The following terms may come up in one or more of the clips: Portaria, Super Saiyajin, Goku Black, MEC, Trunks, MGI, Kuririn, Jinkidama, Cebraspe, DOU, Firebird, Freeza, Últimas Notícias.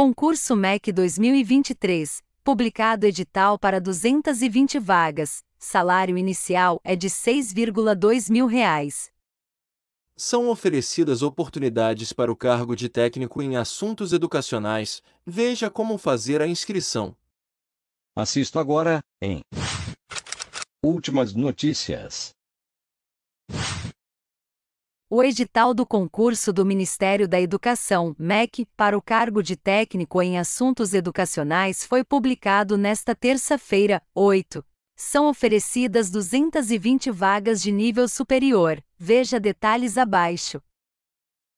Concurso MEC 2023, publicado edital para 220 vagas, salário inicial é de R$ 6.2 mil. São oferecidas oportunidades para o cargo de técnico em assuntos educacionais. Veja como fazer a inscrição. Assista agora em Últimas Notícias. O edital do concurso do Ministério da Educação, MEC, para o cargo de técnico em assuntos educacionais foi publicado nesta terça-feira, 8. São oferecidas 220 vagas de nível superior. Veja detalhes abaixo.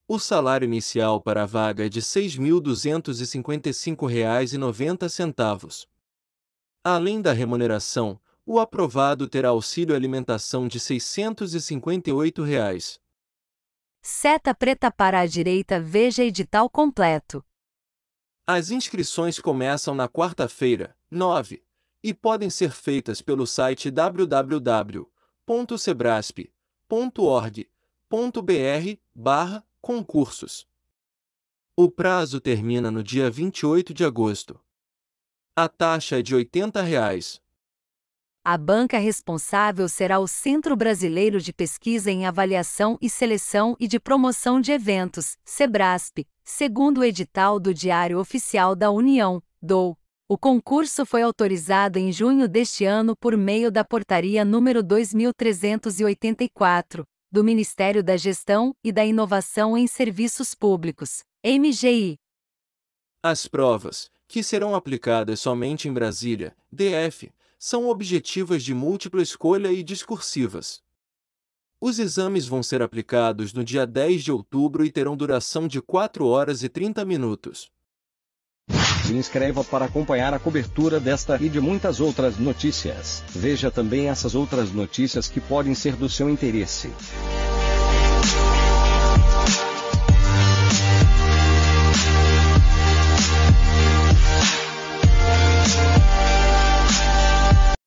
O salário inicial para a vaga é de R$ 6.255,90. Além da remuneração, o aprovado terá auxílio alimentação de R$ 658. Seta preta para a direita, veja edital completo. As inscrições começam na quarta-feira, 9, e podem ser feitas pelo site www.cebraspe.org.br/concursos. O prazo termina no dia 28 de agosto. A taxa é de R$ 80. A banca responsável será o Centro Brasileiro de Pesquisa em Avaliação e Seleção e de Promoção de Eventos, Cebraspe, segundo o edital do Diário Oficial da União, DOU. O concurso foi autorizado em junho deste ano por meio da Portaria nº 2384, do Ministério da Gestão e da Inovação em Serviços Públicos, MGI. As provas, que serão aplicadas somente em Brasília, DF, são objetivas de múltipla escolha e discursivas. Os exames vão ser aplicados no dia 10 de outubro e terão duração de 4 horas e 30 minutos. Se inscreva para acompanhar a cobertura desta e de muitas outras notícias. Veja também essas outras notícias que podem ser do seu interesse.